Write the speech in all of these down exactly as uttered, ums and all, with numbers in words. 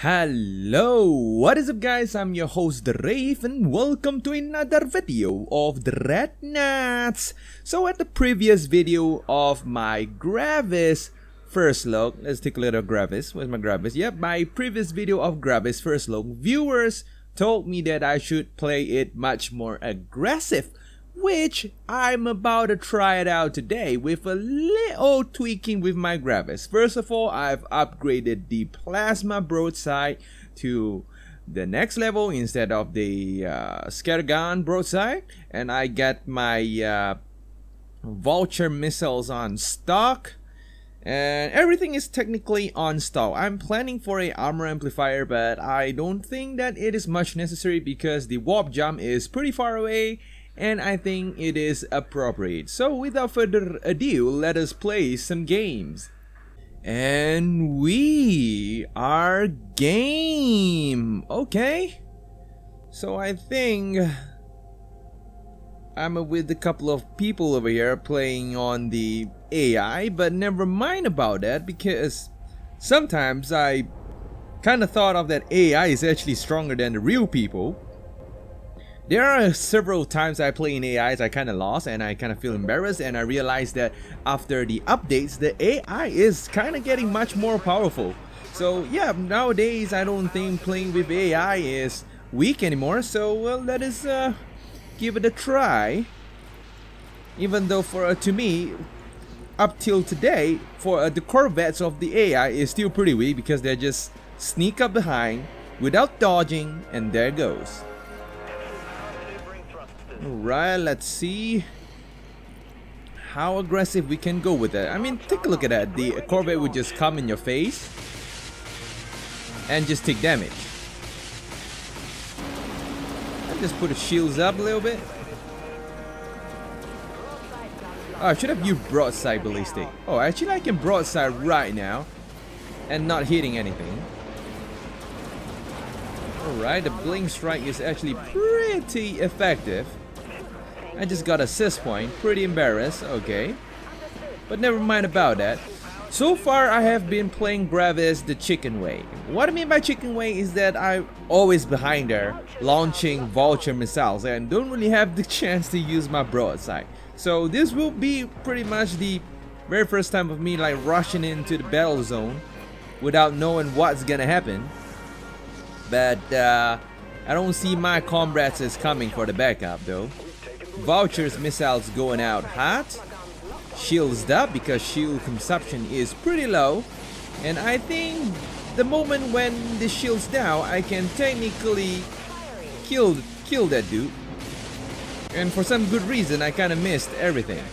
Hello, what is up guys, I'm your host TheRave and welcome to another video of Dreadnoughts. So at the previous video of my Gravis first look, let's take a look at Gravis. Where's my Gravis? Yep, my previous video of Gravis first look, viewers told me that I should play it much more aggressive, which I'm about to try it out today with a little tweaking with my Gravis. First of all, I've upgraded the plasma broadside to the next level instead of the uh, Scaragon broadside, and I got my uh, vulture missiles on stock, and everything is technically on stock. I'm planning for a armor amplifier, but I don't think that it is much necessary because the warp jump is pretty far away, and I think it is appropriate. So without further ado, let us play some games. And we are game. Okay. So I think I'm with a couple of people over here playing on the A I, but never mind about that, because sometimes I kind of thought of that A I is actually stronger than the real people. There are several times I play in A Is I kind of lost and I kind of feel embarrassed, and I realized that after the updates the A I is kind of getting much more powerful. So yeah, nowadays I don't think playing with A I is weak anymore, so well, let us uh, give it a try. Even though for uh, to me, up till today, for uh, the Corvettes of the A I is still pretty weak because they just sneak up behind without dodging and there it goes. Alright, let's see how aggressive we can go with that. I mean, take a look at that. The Corvette would just come in your face and just take damage. I'll just put the shields up a little bit. Oh, I should have used broadside ballistic. Oh, actually I can broadside right now and not hitting anything. Alright, the blink strike is actually pretty effective. I just got a assist point, pretty embarrassed, okay. But never mind about that. So far I have been playing Gravis the chicken way. What I mean by chicken way is that I'm always behind her, launching vulture missiles, and don't really have the chance to use my broadside. So this will be pretty much the very first time of me like rushing into the battle zone without knowing what's gonna happen. But uh, I don't see my comrades as coming for the backup though. Vulture's missiles going out hot. Shields up because shield consumption is pretty low. And I think the moment when the shield's down, I can technically kill, kill that dude. And for some good reason, I kind of missed everything.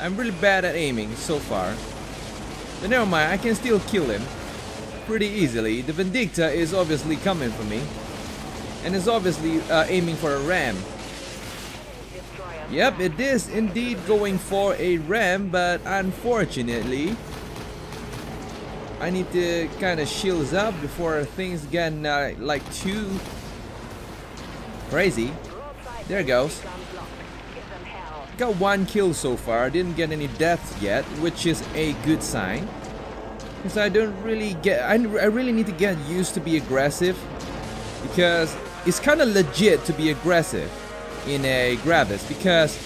I'm really bad at aiming so far. But never mind, I can still kill him pretty easily. The Vindicta is obviously coming for me and is obviously uh, aiming for a ram. Yep, it is indeed going for a ram, but unfortunately I need to kind of shields up before things get uh, like too crazy. There it goes. Got one kill so far, didn't get any deaths yet, which is a good sign. Because I don't really get, I, I really need to get used to be aggressive, because it's kind of legit to be aggressive in a Gravis, because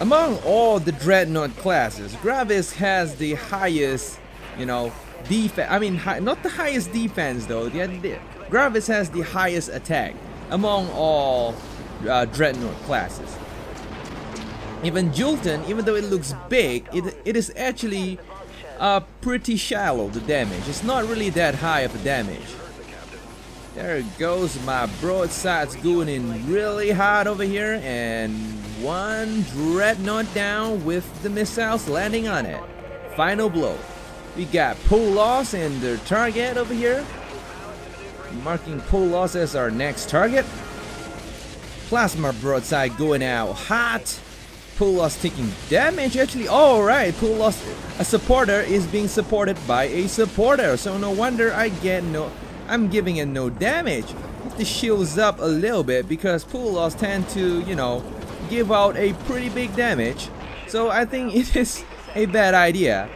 among all the Dreadnought classes, Gravis has the highest, you know, defense, I mean, hi not the highest defense though, the, the, Gravis has the highest attack among all uh, Dreadnought classes. Even Jultan, even though it looks big, it, it is actually Uh, pretty shallow, the damage. It's not really that high of a damage. There it goes. My broadside's going in really hard over here, and one Dreadnought down with the missiles landing on it. Final blow. We got Pollux and their target over here. Marking Pollux as our next target. Plasma broadside going out hot. Pollux taking damage actually. Alright, Pollux, a supporter, is being supported by a supporter, so no wonder I get no, I'm giving it no damage. Have to shields up a little bit because Pollux tend to, you know, give out a pretty big damage, so I think it is a bad idea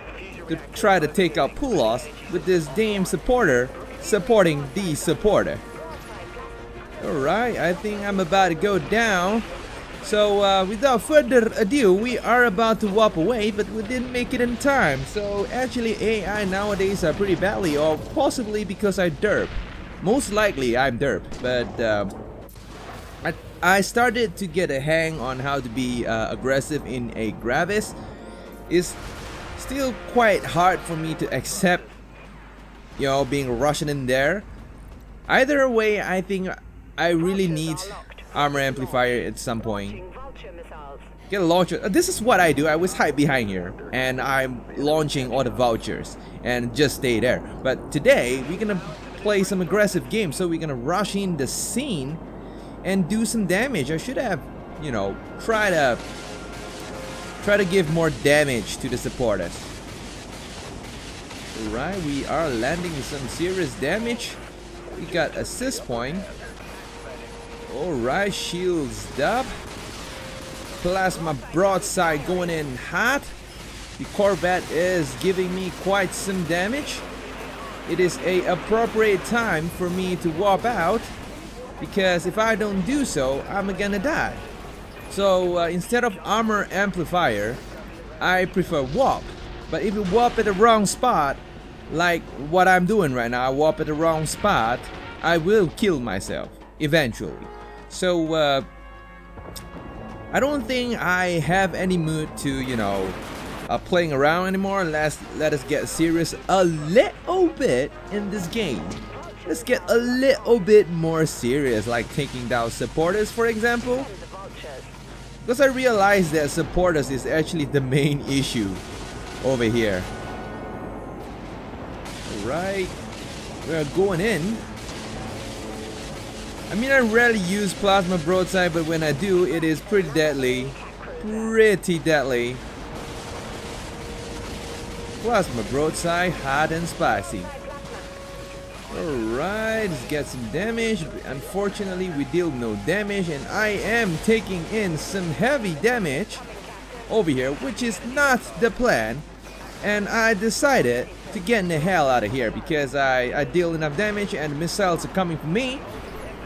to try to take out Pollux with this damn supporter supporting the supporter. Alright, I think I'm about to go down. So uh, without further ado, we are about to walk away, but we didn't make it in time. So actually A I nowadays are pretty badly, or possibly because I derp. Most likely I'm derp, but uh, I, I started to get a hang on how to be uh, aggressive in a Gravis. It's still quite hard for me to accept, you know, being Russian in there. Either way, I think I really need armor amplifier at some point. Get a launcher. This is what I do. I always hide behind here and I'm launching all the vouchers and just stay there. But today we're gonna play some aggressive game, so we're gonna rush in the scene and do some damage. I should have, you know, try to try to give more damage to the supporters. Alright, we are landing some serious damage. We got assist point. Alright, shields up. Plasma broadside going in hot. The Corvette is giving me quite some damage. It is an appropriate time for me to warp out, because if I don't do so, I'm gonna die. So uh, instead of armor amplifier, I prefer warp. But if you warp at the wrong spot, like what I'm doing right now, I warp at the wrong spot, I will kill myself eventually. So uh, I don't think I have any mood to, you know, uh, playing around anymore. Let's, let us get serious a little bit in this game. Let's get a little bit more serious, like taking down supporters, for example. Because I realized that supporters is actually the main issue over here. Alright, we're going in. I mean, I rarely use plasma broadside, but when I do, it is pretty deadly. Pretty deadly. Plasma broadside, hot and spicy. Alright, let's get some damage. Unfortunately, we deal no damage, and I am taking in some heavy damage over here, which is not the plan. And I decided to get the hell out of here, because I, I deal enough damage and missiles are coming for me.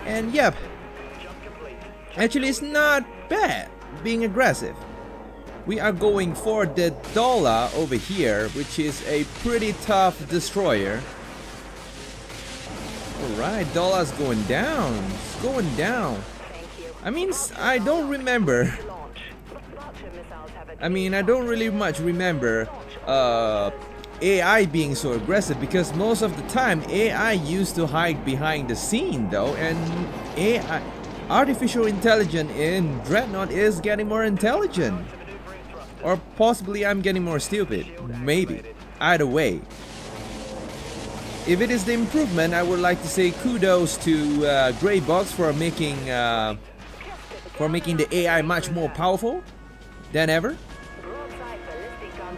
And yep, actually it's not bad being aggressive. We are going for the Dola over here, which is a pretty tough destroyer. Alright, Dola's going down. It's going down. I mean, I don't remember. I mean, I don't really much remember uh, A I being so aggressive, because most of the time A I used to hide behind the scene though, and A I, artificial intelligence in Dreadnought is getting more intelligent, or possibly I'm getting more stupid, maybe. Either way, if it is the improvement, I would like to say kudos to uh, Greybox for making uh, for making the A I much more powerful than ever.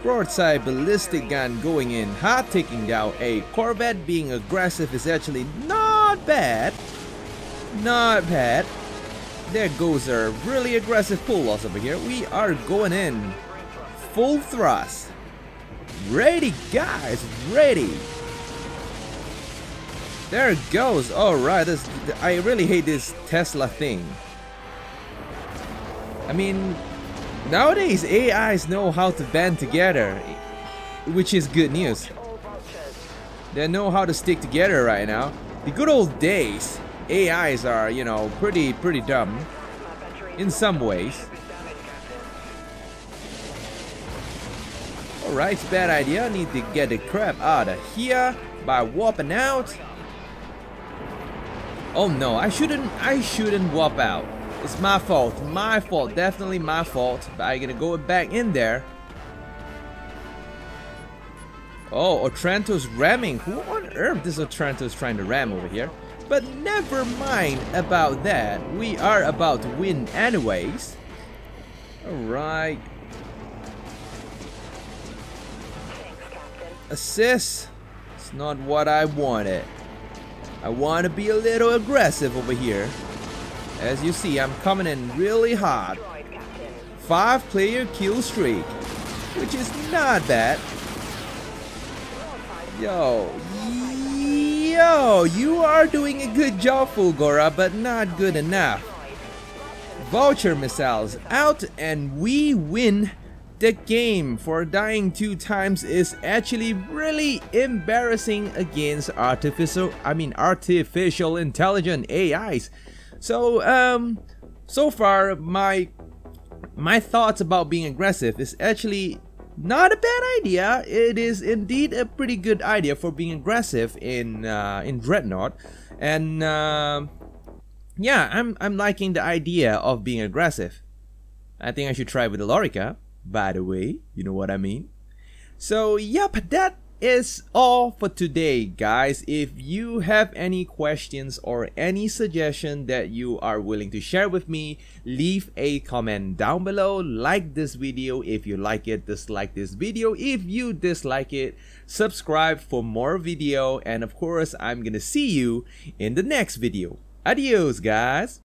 Broadside ballistic gun going in hot, taking down a Corvette. Being aggressive is actually not bad. Not bad. There goes a really aggressive Pollux over here. We are going in full thrust. Ready, guys, ready. There it goes. Alright, I really hate this Tesla thing. I mean, nowadays, A Is know how to band together, which is good news. They know how to stick together right now. The good old days, A Is are, you know, pretty, pretty dumb in some ways. Alright, it's a bad idea. I need to get the crap out of here by warping out. Oh no, I shouldn't, I shouldn't warp out. It's my fault, my fault, definitely my fault. But I'm gonna go back in there. Oh, Otranto's ramming. Who on earth is Otranto's trying to ram over here? But never mind about that. We are about to win anyways. Alright. Assist. It's not what I wanted. I want to be a little aggressive over here. As you see, I'm coming in really hard. Five player kill streak, which is not bad. Yo, yo, you are doing a good job, Fulgora, but not good enough. Vulture missiles out, and we win the game for dying two times is actually really embarrassing against artificial, I mean artificial intelligent A Is. So, um, so far my my thoughts about being aggressive is actually not a bad idea. It is indeed a pretty good idea for being aggressive in uh, in Dreadnought, and uh, yeah, I'm I'm liking the idea of being aggressive. I think I should try with the Lorica, by the way, you know what I mean. So yep, that is all for today, guys. If you have any questions or any suggestion that you are willing to share with me, leave a comment down below. Like this video if you like it, dislike this video if you dislike it, subscribe for more video, and of course I'm gonna see you in the next video. Adios, guys.